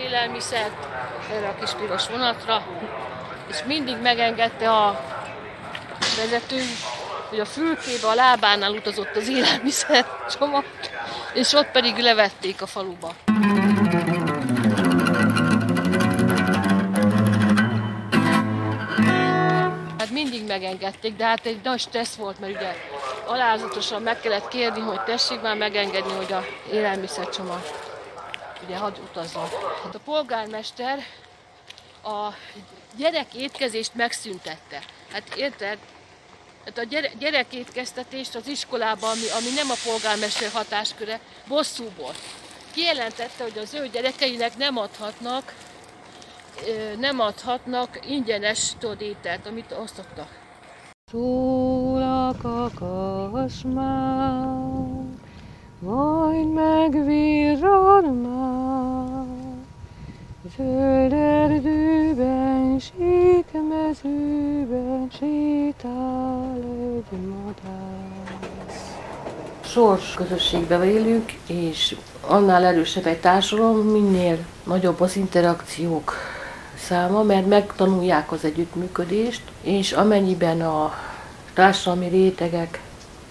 élelmiszert erre a kis piros vonatra, és mindig megengedte a vezetőnk, hogy a fülkébe a lábánál utazott az élelmiszer csomag, és ott pedig levették a faluba. Hát mindig megengedték, de hát egy nagy stressz volt, mert ugye alázatosan meg kellett kérni, hogy tessék már megengedni, hogy a élelmiszer csomag ugye hadd utazzon. Hát a polgármester a gyerekétkezést megszüntette. Hát érted? Hát a gyerekétkeztetést az iskolában, ami nem a polgármester hatásköre, bosszúból. Kijelentette, hogy az ő gyerekeinek nem adhatnak ingyenes ételt, amit osztottak. Szólak a kasmár, majd megvirran már, földerdőben, síkmezőben sétál egy madár. Sors közösségben élünk, és annál erősebb egy társadalom, minél nagyobb az interakciók száma, mert megtanulják az együttműködést, és amennyiben a társadalmi rétegek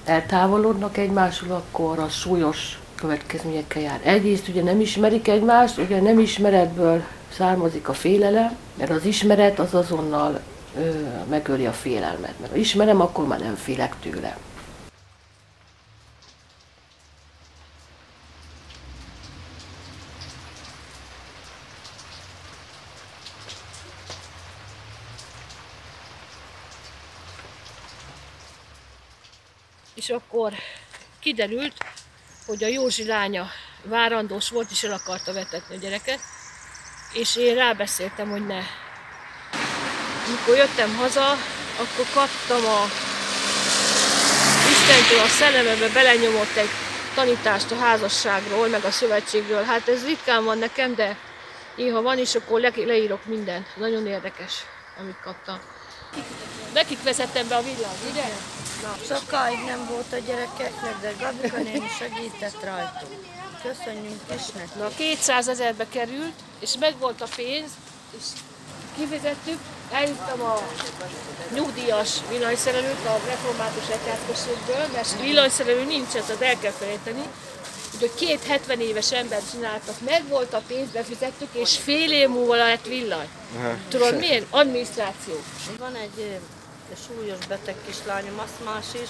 eltávolodnak egymástól, akkor az súlyos következményekkel jár. Egyrészt ugye nem ismerik egymást, ugye nem ismeretből származik a félelem, mert az ismeret az azonnal megöli a félelmet, mert ha ismerem, akkor már nem félek tőle. És akkor kiderült, hogy a Józsi lánya várandós volt, és el akarta vetetni a gyereket, és én rábeszéltem, hogy ne. Mikor jöttem haza, akkor kaptam a Istentől a szellemembe belenyomott egy tanítást a házasságról, meg a szövetségről. Hát ez ritkán van nekem, de néha van, és akkor leírok minden. Nagyon érdekes, amit kaptam. Nekik vezettem be a villám, ugye? Sokáig nem volt a gyerekeknek, de Gabika néni segített rajtunk. Köszönjünk is neki. Na, 200 000-be került, és megvolt a pénz, és kifizettük. Eljuttam a nyugdíjas villanyszerelőt a református egyházközségből, mert villanyszerelő nincs, ezt el kell felejteni. Ugye 2 70 éves ember csináltak, meg volt a pénz, befizettük, és fél év múlva lett villany. Tudod milyen? Adminisztráció. Van egy súlyos beteg kislányom, asztmás is,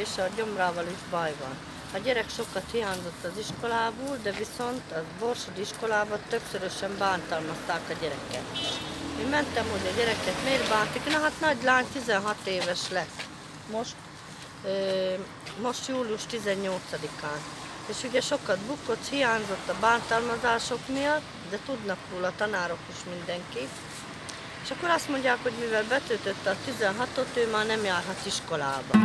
és a gyomrával is baj van. A gyerek sokat hiányzott az iskolából, de viszont a Borsod iskolában többszörösen bántalmazták a gyereket. Én mentem, hogy a gyereket miért bántik, na hát nagy lány 16 éves lett. Most július 18-án. És ugye sokat bukott, hiányzott a bántalmazások miatt, de tudnak róla a tanárok is mindenki. És akkor azt mondják, hogy mivel betöltötte a 16-ot, ő már nem járhat iskolába.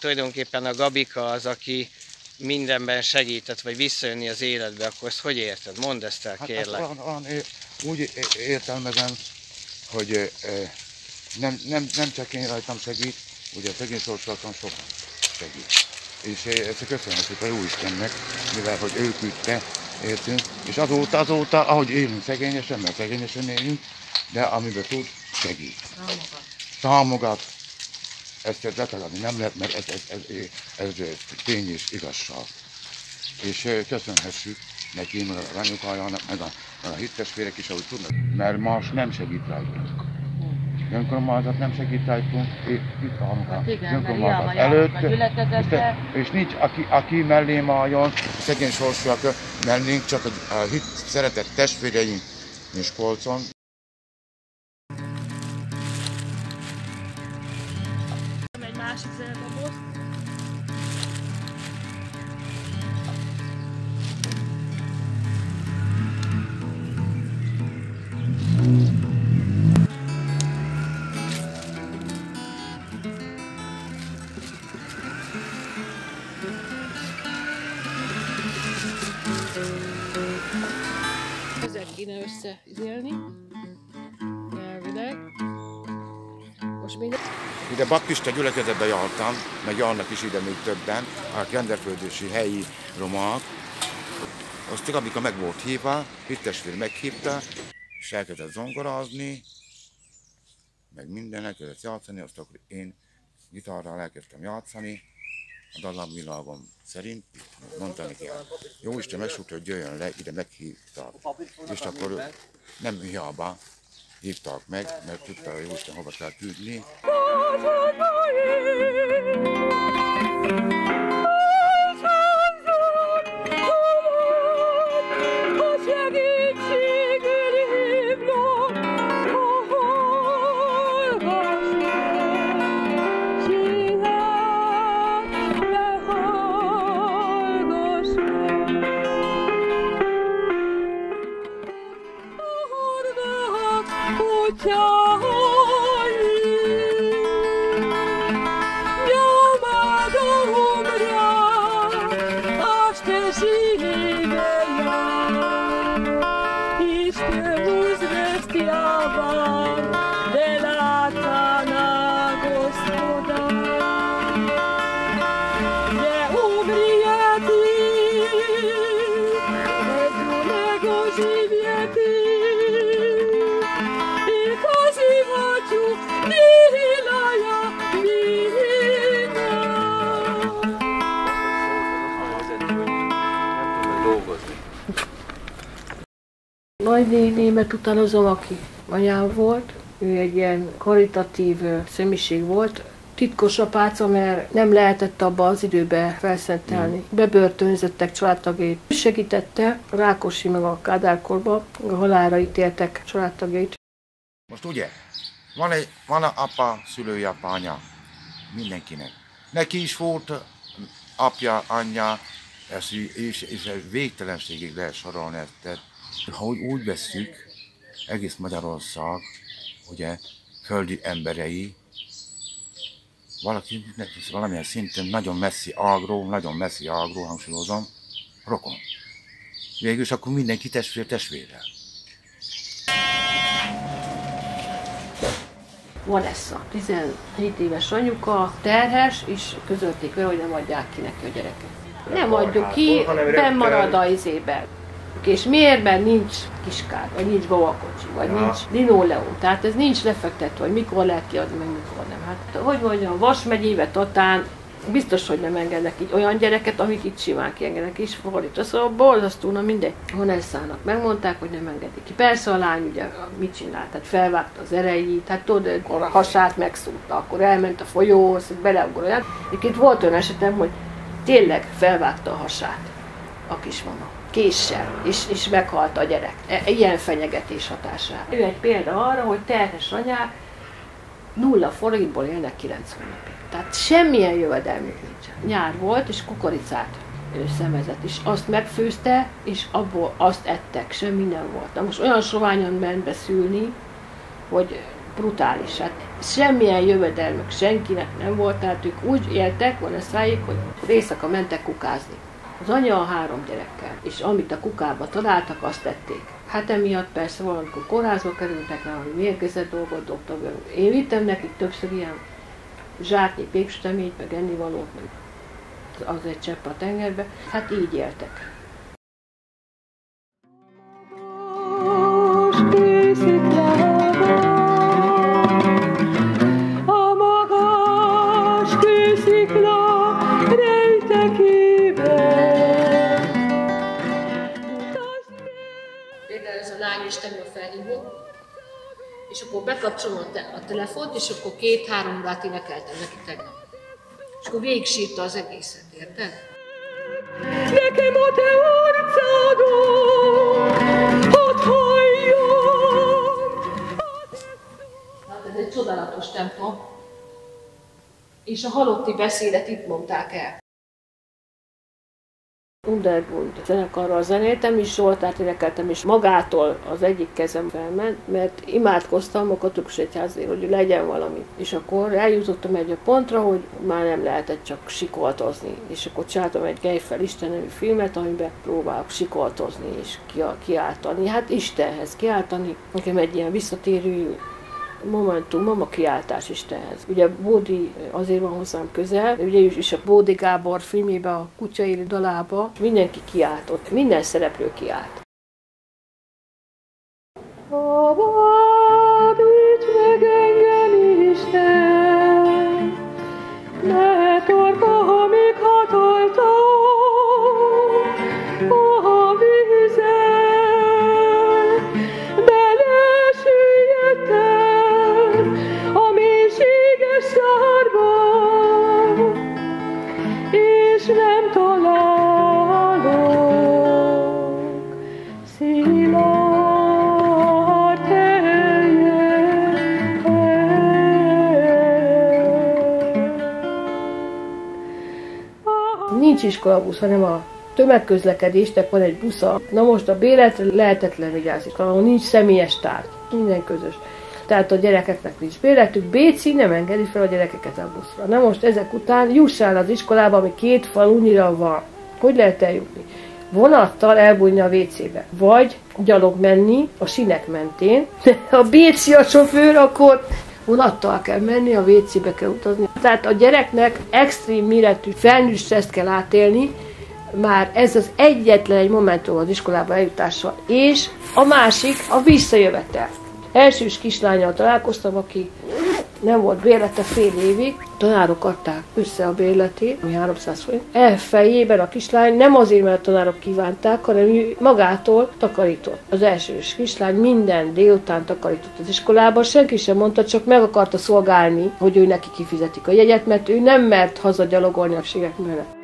Tulajdonképpen a Gabika az, aki mindenben segített, vagy visszajönni az életbe, akkor ezt hogy érted? Mondd ezt el, kérlek. Hát olyan úgy értelmezem, hogy nem csak én rajtam segít, ugye a szegény sorsoltam sokan segít. És ezt köszönhetjük a Jóistennek, mivel hogy ő küldte, értünk. És azóta, ahogy élünk szegényesen, mert szegényesen élünk, de amiben tud, segít. Támogat. Ezt letagadni nem lehet, mert ez tény és igazság. És köszönhessük neki, meg az anyukájának, meg a hittestvérek is, ahogy tudnak. Mert más nem segít rajtunk. Önkormányzat nem segít rajtunk, itt a önkormányzat előtt, és nincs, aki mellé álljon, szegény sorsúak mellénk, csak a hit szeretett testvéreink Miskolcon. Egy másik zenedarabot. Ezzel kéne összeélni, elvileg. Most még Ide baptista gyülekezetbe jártam, meg annak is ide még többen, a rendelföldési helyi romák. Aztán, amikor meg volt hívva, itt testvér meghívta, és elkezdett zongorázni, meg minden, elkezdett játszani, azt akkor én gitárral elkezdtem játszani, a dallamvilágom szerint, mondani kell. Jó Isten megsúgta, hogy jöjjön le, ide meghívták. És akkor nem hiába hívták meg, mert tudta, hogy Jó Isten hova kell küldni. Nagynénémet utánozom, aki anyám volt, ő egy ilyen karitatív személyiség volt. Titkos a páca, mert nem lehetett abba az időbe felszentelni. Bebörtönzettek családtagjait. Segítette a Rákosi meg a Kádárkorba, a halálra ítéltek családtagjait. Most ugye, van a apa, szülői apa, anya, mindenkinek. Neki is volt apja, anyja, és végtelenségig lehet sorolni ezt. Ha úgy vesszük, egész Magyarország, ugye, földi emberei, valakinek valamilyen szinten nagyon messzi ágró, hangsúlyozom, rokon. Végülis akkor mindenki testvérrel. Vanessa, 17 éves anyuka, terhes, és közölték vele, hogy nem adják ki neki a gyereket. Nem adjuk ki, bennmarad a izében. És miért? Mert nincs kiskád, vagy nincs babakocsi, vagy nincs linoleum. Tehát ez nincs lefektetve, hogy mikor lehet kiadni, meg mikor nem. Hát, hogy mondjam, Vas megyébe, Tatán biztos, hogy nem engednek így olyan gyereket, amit itt simán kiengednek, és fordítva. Szóval borzasztóna mindegy. Honesszának megmondták, hogy nem engedik ki. Persze a lány ugye mit csinált? Tehát felvágta az erejét, tehát tudod, a hasát megszúrta, akkor elment a folyóhoz, beleugrott. Itt volt olyan esetem, hogy tényleg felvágta a hasát a kismama. Késsel, és meghalt a gyerek. Ilyen fenyegetés hatására. Ő egy példa arra, hogy terhes anyák 0 forintból élnek 9 hónapig. Tehát semmilyen jövedelmük nincs. Nyár volt, és kukoricát szemezett, és azt megfőzte, és abból azt ettek, semmi nem volt. Na most olyan soványan ment beszülni, hogy brutális. Hát semmilyen jövedelmük senkinek nem volt, tehát ők úgy éltek, van a szájék, hogy éjszaka mentek kukázni. Az anya a 3 gyerekkel, és amit a kukába találtak, azt tették. Hát emiatt persze valamikor kórházba kerültek, valami mérgezett dolgot dobtak. Én vittem nekik többször ilyen zsáknyi péksteményt, meg ennivalót, meg az egy csepp a tengerbe. Hát így éltek. És akkor bekapcsolom a telefont, és akkor 2-3 órát énekeltem neki tegnap. És akkor végig sírta az egészet, érted? Nekem a te orcádon, hadd halljam! Hát ez egy csodálatos templom. És a halotti beszédet itt mondták el. Underbund zenekarral zenéltem, és Zsoltárt énekeltem, és magától az egyik kezem felment, mert imádkoztam a katolikus egyházért, hogy legyen valami. És akkor eljutottam egy a pontra, hogy már nem lehetett csak sikoltozni. És akkor csináltam egy Gejfel Isten nevű filmet, amiben próbálok sikoltozni és kiáltani. Hát Istenhez kiáltani. Nekem egy ilyen visszatérő Momentum, mama kiáltás Istenhez. Ugye Bódi azért van hozzám közel, ugye is a Bódi Gábor filmjében, a Kutyaéli dalába mindenki kiált ott, minden szereplő kiált. Abba, bűt meg engem, Isten, ne torka, ha még hatoltam, ha vízen, belesüllyedtem a mélységes szárba, és nem találok szilárd. Nincs iskolabusz, hanem a tömegközlekedésnek van egy busza. Na most a béletre lehetetlen vigyázni, ahol nincs személyes tárgy, minden közös. Tehát a gyerekeknek nincs béletük, Bécsi nem engedi fel a gyerekeket a buszra. Na most ezek után jussál az iskolába, ami két falunyira van. Hogy lehet eljutni? Vonattal elbújni a WC-be, vagy gyalog menni a sinek mentén. Ha Bécsi a sofőr, akkor vonattal kell menni, a WC-be kell utazni. Tehát a gyereknek extrém méretű felnőtt stresszt kell átélni, már ez az egyetlen egy momentum az iskolába eljutása, és a másik a visszajövetel. Elsős kislányal találkoztam, aki nem volt bérlete fél évig, tanárok adták össze a bérletét, ami 300 forint. E fejében a kislány nem azért, mert a tanárok kívánták, hanem ő magától takarított. Az elsős kislány minden délután takarított az iskolában, senki sem mondta, csak meg akarta szolgálni, hogy ő neki kifizetik a jegyet, mert ő nem mert hazagyalogolni a Sinek mellett.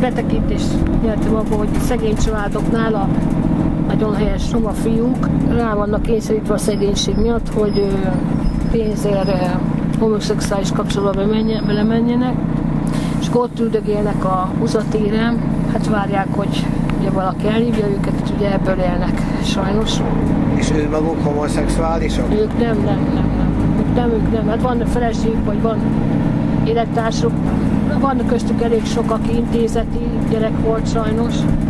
Betekintést nyertem abba, hogy szegény családoknál a nagyon helyes roma fiúk rá vannak kényszerítve a szegénység miatt, hogy pénzért homoszexuális kapcsolatba belemenjenek, és akkor ott üldögélnek a húzatéren, hát várják, hogy ugye valaki elhívja őket, és ugye ebből élnek sajnos. És ő maguk homoszexuálisok? Ők nem. Hát van feleség, vagy van élettársuk. Van köztük elég sok, aki intézeti gyerek volt sajnos.